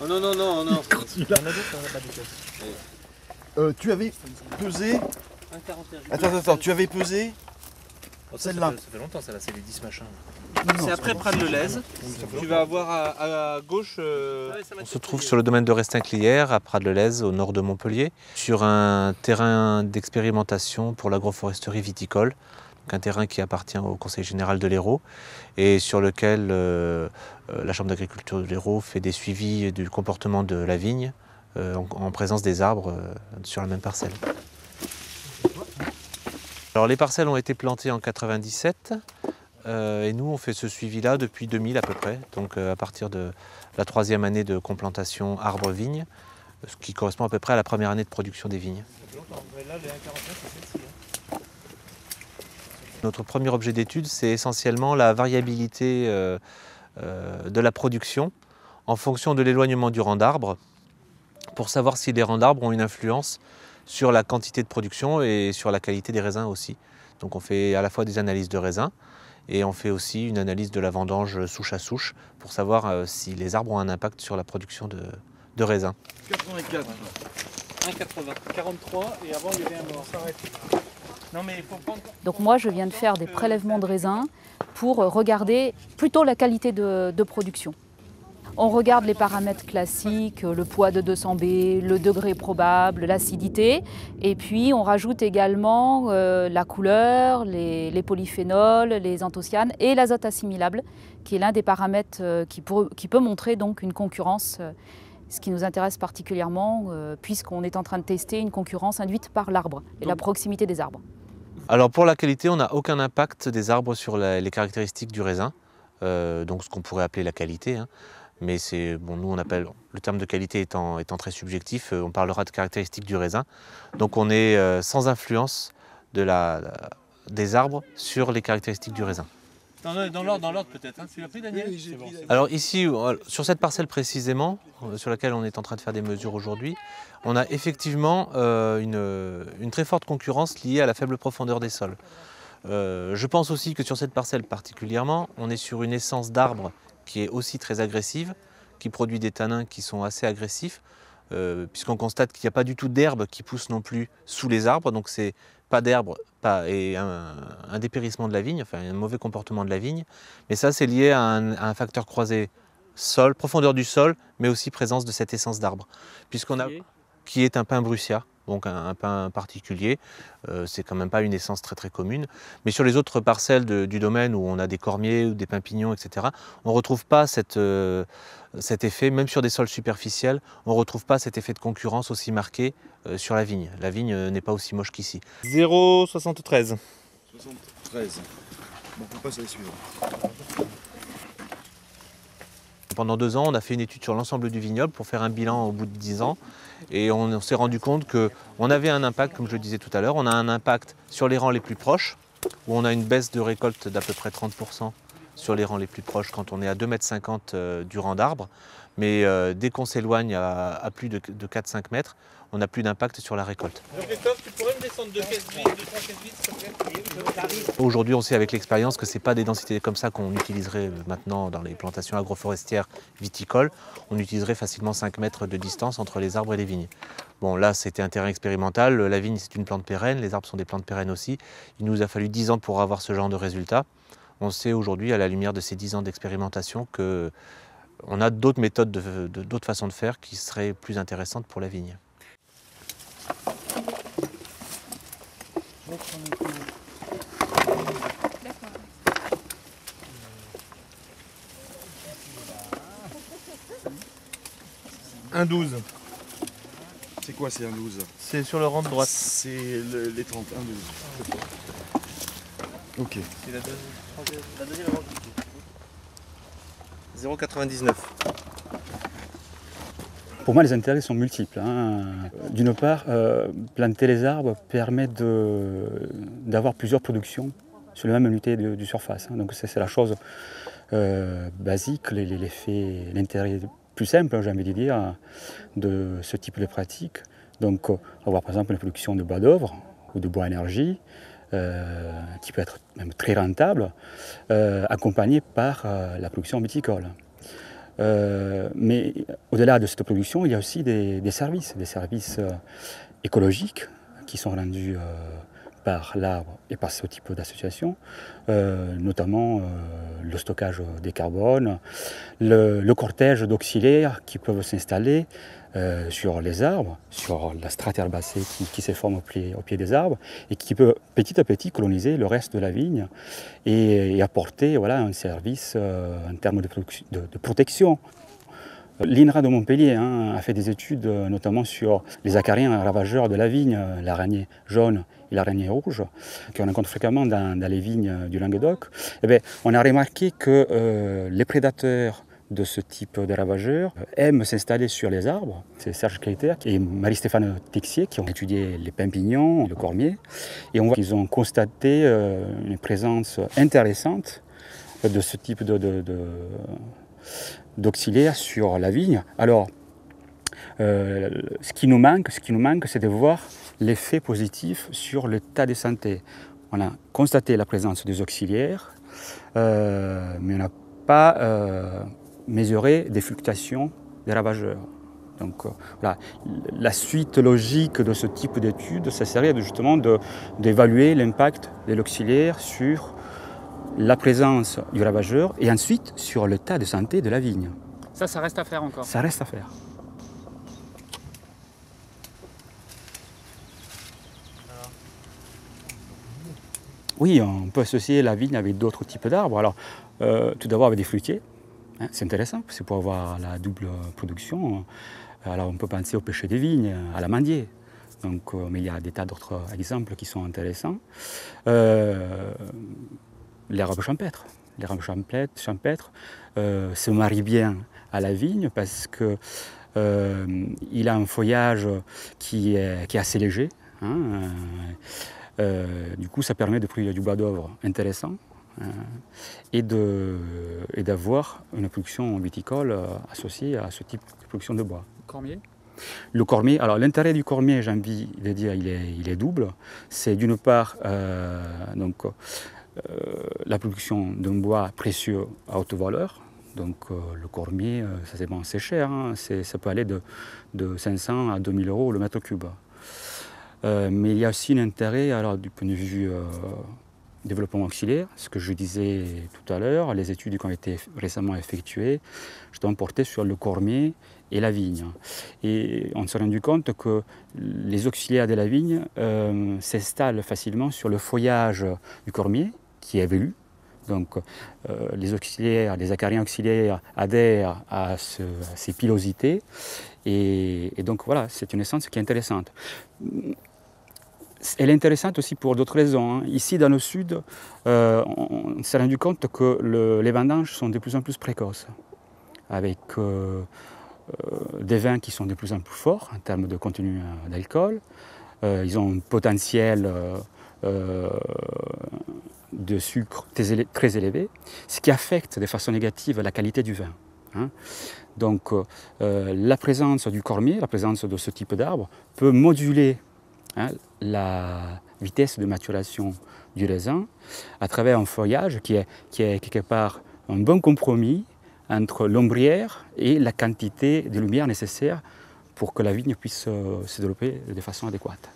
Oh non, non, non, non. Il y en a d'autres, on n'a pas de caisse. Tu avais pesé... Attends, tu avais pesé... Oh, celle-là. Ça fait longtemps, celle-là, c'est les 10 machins. C'est après Prades-lez. Tu vas avoir à gauche... On se trouve sur le domaine de Restin-Clière, à Prades-lez, au nord de Montpellier, sur un terrain d'expérimentation pour l'agroforesterie viticole, donc un terrain qui appartient au Conseil général de l'Hérault et sur lequel la Chambre d'agriculture de l'Hérault fait des suivis du comportement de la vigne en présence des arbres sur la même parcelle. Alors les parcelles ont été plantées en 1997. Et nous, on fait ce suivi-là depuis 2000 à peu près, donc à partir de la 3e année de complantation arbre-vigne, ce qui correspond à peu près à la première année de production des vignes. Notre premier objet d'étude, c'est essentiellement la variabilité de la production en fonction de l'éloignement du rang d'arbre, pour savoir si les rangs d'arbre ont une influence sur la quantité de production et sur la qualité des raisins aussi. Donc on fait à la fois des analyses de raisins, et on fait aussi une analyse de la vendange souche à souche pour savoir si les arbres ont un impact sur la production de raisins. 84, 1,80, 43 et avant il y avait un mort. Non, mais il faut prendre... Donc moi je viens de faire des prélèvements de raisins pour regarder plutôt la qualité de production. On regarde les paramètres classiques, le poids de 200B, le degré probable, l'acidité. Et puis on rajoute également la couleur, les polyphénols, les anthocyanes et l'azote assimilable, qui est l'un des paramètres qui peut montrer donc une concurrence, ce qui nous intéresse particulièrement, puisqu'on est en train de tester une concurrence induite par l'arbre et la proximité des arbres. Alors pour la qualité, on n'a aucun impact des arbres sur les caractéristiques du raisin, donc ce qu'on pourrait appeler la qualité, hein. Mais c'est bon, nous on appelle, le terme de qualité étant très subjectif, on parlera de caractéristiques du raisin. Donc on est sans influence de des arbres sur les caractéristiques du raisin. Dans l'ordre peut-être, hein. Tu l'as pris, Daniel ? Oui, j'ai pris. Alors ici, sur cette parcelle précisément, sur laquelle on est en train de faire des mesures aujourd'hui, on a effectivement une très forte concurrence liée à la faible profondeur des sols. Je pense aussi que sur cette parcelle particulièrement, on est sur une essence d'arbre qui est aussi très agressive, qui produit des tanins qui sont assez agressifs, puisqu'on constate qu'il n'y a pas du tout d'herbe qui pousse non plus sous les arbres, donc c'est pas d'herbe et un dépérissement de la vigne, enfin un mauvais comportement de la vigne, mais ça c'est lié à un facteur croisé sol, profondeur du sol, mais aussi présence de cette essence d'arbre, puisqu'on a qui est un pin brucia, donc un pin particulier, c'est quand même pas une essence très très commune. Mais sur les autres parcelles du domaine où on a des cormiers ou des pimpignons, etc., on ne retrouve pas cet effet, même sur des sols superficiels, on ne retrouve pas cet effet de concurrence aussi marqué sur la vigne. La vigne n'est pas aussi moche qu'ici. 0,73. 73. Bon, on passe à la suivante. Pendant 2 ans, on a fait une étude sur l'ensemble du vignoble pour faire un bilan au bout de 10 ans. Et on s'est rendu compte qu'on avait un impact, comme je le disais tout à l'heure, on a un impact sur les rangs les plus proches, où on a une baisse de récolte d'à peu près 30% sur les rangs les plus proches quand on est à 2,50 m du rang d'arbre. Mais dès qu'on s'éloigne à plus de 4-5 mètres, on n'a plus d'impact sur la récolte. Aujourd'hui, on sait avec l'expérience que ce n'est pas des densités comme ça qu'on utiliserait maintenant dans les plantations agroforestières viticoles. On utiliserait facilement 5 mètres de distance entre les arbres et les vignes. Bon, là, c'était un terrain expérimental. La vigne, c'est une plante pérenne. Les arbres sont des plantes pérennes aussi. Il nous a fallu 10 ans pour avoir ce genre de résultat. On sait aujourd'hui, à la lumière de ces 10 ans d'expérimentation, que on a d'autres méthodes, d'autres façons de faire qui seraient plus intéressantes pour la vigne. Un 12. C'est quoi, c'est un 12? C'est sur le rang de droite. C'est les 30, un 12. Ok. C'est la deuxième rang. 0,99. Pour moi, les intérêts sont multiples, hein. D'une part, planter les arbres permet d'avoir plusieurs productions sur la même unité de surface, hein. Donc c'est la chose basique, l'intérêt plus simple, j'ai envie de dire, de ce type de pratique. Donc avoir par exemple une production de bois d'œuvre ou de bois énergie, qui peut être même très rentable, accompagnée par la production viticole. Mais au-delà de cette production, il y a aussi des services écologiques qui sont rendus par l'arbre et par ce type d'association, notamment le stockage des carbones, le cortège d'auxiliaires qui peuvent s'installer sur les arbres, sur la strate herbacée qui se forme au pied des arbres et qui peut petit à petit coloniser le reste de la vigne et apporter voilà, un service en termes de protection. L'INRA de Montpellier a fait des études notamment sur les acariens ravageurs de la vigne, l'araignée jaune et l'araignée rouge, qu'on rencontre fréquemment dans les vignes du Languedoc. Eh bien, on a remarqué que les prédateurs de ce type de ravageurs aiment s'installer sur les arbres. C'est Serge Créter et Marie-Stéphane Tixier qui ont étudié les pimpignons, le cormier, et on voit qu'ils ont constaté une présence intéressante de ce type d'auxiliaires sur la vigne. Alors, ce qui nous manque, c'est de voir l'effet positif sur l'état de santé. On a constaté la présence des auxiliaires, mais on n'a pas mesuré des fluctuations des ravageurs. Donc voilà, la suite logique de ce type d'étude, ça serait justement d'évaluer l'impact de l'auxiliaire sur la présence du ravageur et ensuite sur l'état de santé de la vigne. Ça reste à faire encore. Ça reste à faire. Oui, on peut associer la vigne avec d'autres types d'arbres. Alors, tout d'abord avec des fruitiers, c'est intéressant, c'est pour avoir la double production. Alors, on peut penser au pêcher des vignes, à l'amandier. Donc, mais il y a des tas d'autres exemples qui sont intéressants. L'herbe champêtre se marie bien à la vigne parce qu'il a un feuillage qui est assez léger. Du coup, ça permet de produire du bois d'œuvre intéressant et d'avoir une production viticole associée à ce type de production de bois. Le cormier, alors l'intérêt du cormier, j'ai envie de dire, il est double. C'est d'une part la production d'un bois précieux à haute valeur. Donc le cormier, c'est cher, ça peut aller de 500 à 2000 euros le mètre cube. Mais il y a aussi un intérêt alors, du point de vue développement auxiliaire, ce que je disais tout à l'heure, les études qui ont été récemment effectuées, justement portées sur le cormier et la vigne. Et on s'est rendu compte que les auxiliaires de la vigne s'installent facilement sur le feuillage du cormier, qui est velu. Donc les acariens auxiliaires adhèrent à ces pilosités. Et donc voilà, c'est une essence qui est intéressante. Elle est intéressante aussi pour d'autres raisons. Ici, dans le sud, on s'est rendu compte que les vendanges sont de plus en plus précoces, avec des vins qui sont de plus en plus forts en termes de contenu d'alcool. Ils ont un potentiel de sucre très élevé, ce qui affecte de façon négative la qualité du vin. Donc la présence du cormier, la présence de ce type d'arbre peut moduler la vitesse de maturation du raisin à travers un feuillage qui est quelque part un bon compromis entre l'ombrière et la quantité de lumière nécessaire pour que la vigne puisse se développer de façon adéquate.